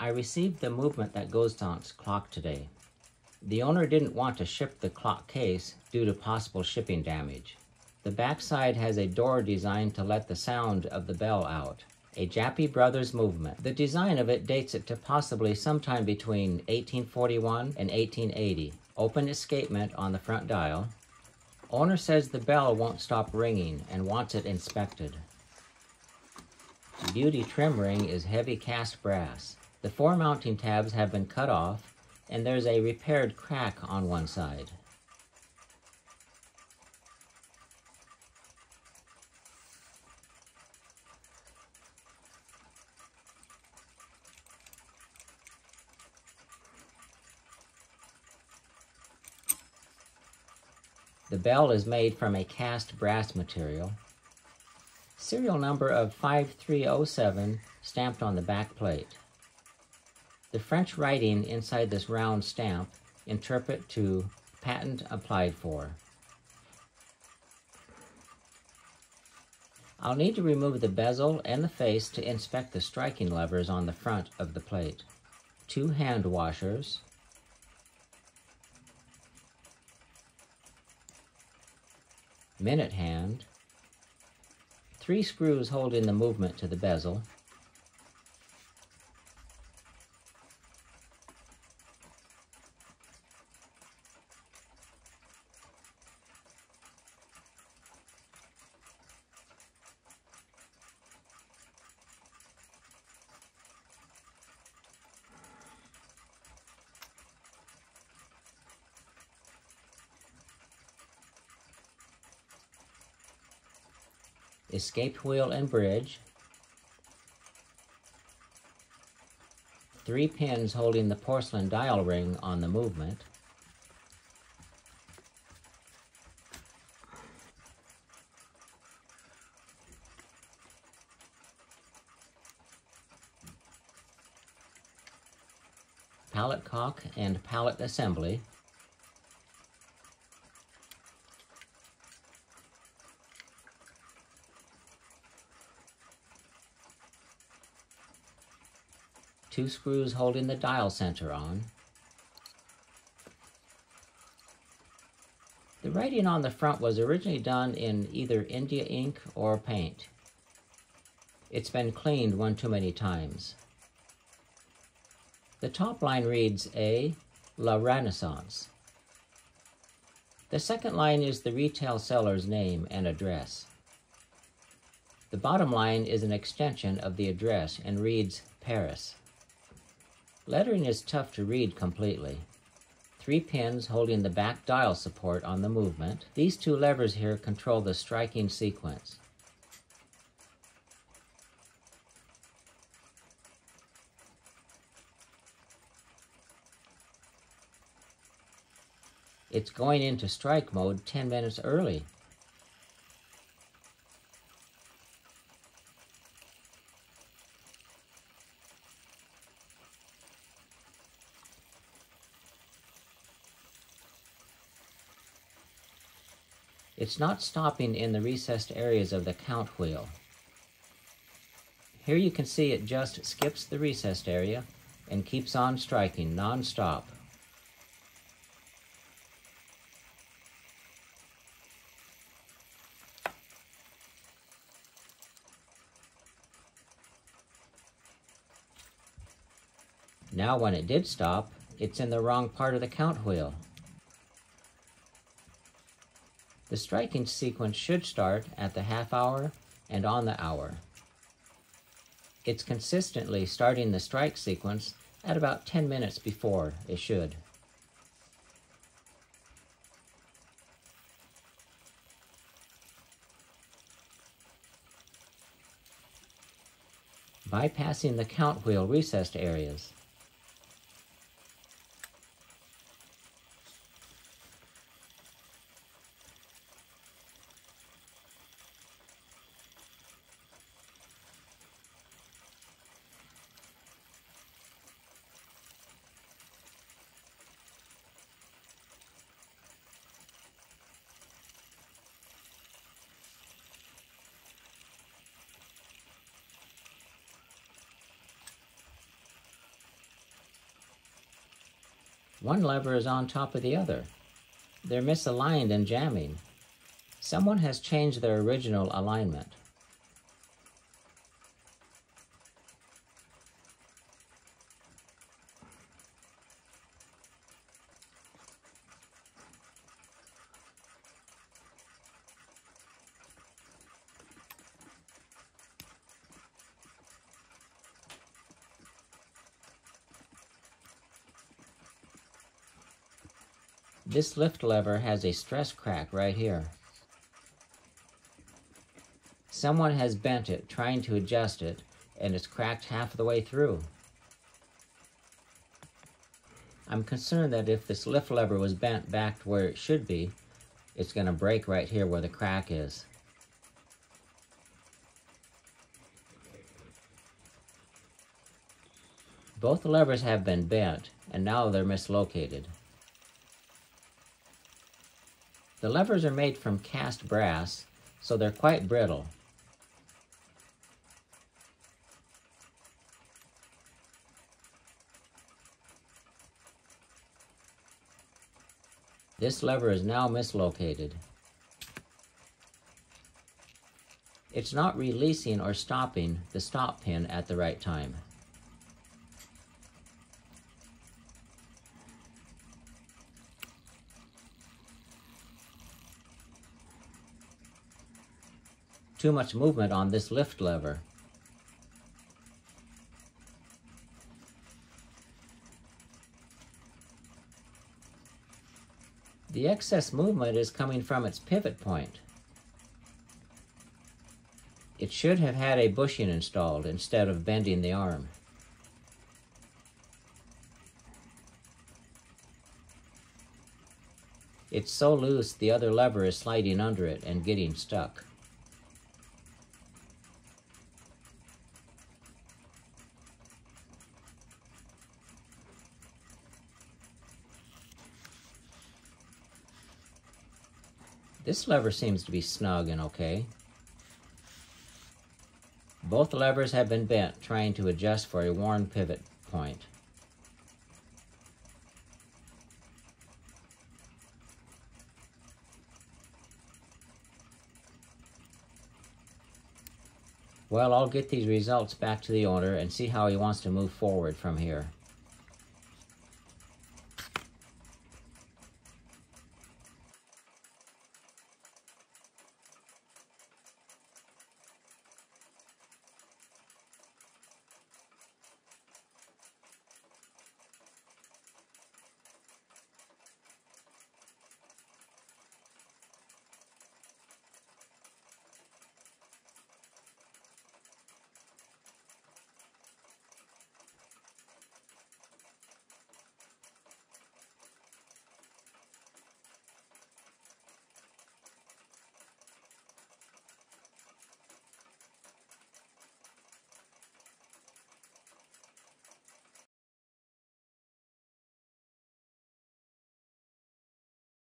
I received the movement that Gozdonk's clock today. The owner didn't want to ship the clock case due to possible shipping damage. The backside has a door designed to let the sound of the bell out. A Japy Brothers movement. The design of it dates it to possibly sometime between 1841 and 1880. Open escapement on the front dial. Owner says the bell won't stop ringing and wants it inspected. Beauty trim ring is heavy cast brass. The four mounting tabs have been cut off and there's a repaired crack on one side. The bell is made from a cast brass material. Serial number of 5307 stamped on the back plate. The French writing inside this round stamp interpret to patent applied for. I'll need to remove the bezel and the face to inspect the striking levers on the front of the plate. Two hand washers. Minute hand, three screws holding the movement to the bezel, escaped wheel and bridge, three pins holding the porcelain dial ring on the movement, pallet cock and pallet assembly, two screws holding the dial center on. The writing on the front was originally done in either India ink or paint. It's been cleaned one too many times. The top line reads A La Renaissance. The second line is the retail seller's name and address. The bottom line is an extension of the address and reads Paris. Lettering is tough to read completely. Three pins holding the back dial support on the movement. These two levers here control the striking sequence. It's going into strike mode 10 minutes early. It's not stopping in the recessed areas of the count wheel. Here you can see it just skips the recessed area and keeps on striking non-stop. Now when it did stop, it's in the wrong part of the count wheel. The striking sequence should start at the half hour and on the hour. It's consistently starting the strike sequence at about 10 minutes before it should. Bypassing the count wheel recessed areas. One lever is on top of the other. They're misaligned and jamming. Someone has changed their original alignment. This lift lever has a stress crack right here. Someone has bent it, trying to adjust it, and it's cracked half the way through. I'm concerned that if this lift lever was bent back to where it should be, it's going to break right here where the crack is. Both levers have been bent, and now they're mislocated. The levers are made from cast brass, so they're quite brittle. This lever is now mislocated. It's not releasing or stopping the stop pin at the right time. Too much movement on this lift lever. The excess movement is coming from its pivot point. It should have had a bushing installed instead of bending the arm. It's so loose the other lever is sliding under it and getting stuck. This lever seems to be snug and okay. Both levers have been bent, trying to adjust for a worn pivot point. Well, I'll get these results back to the owner and see how he wants to move forward from here.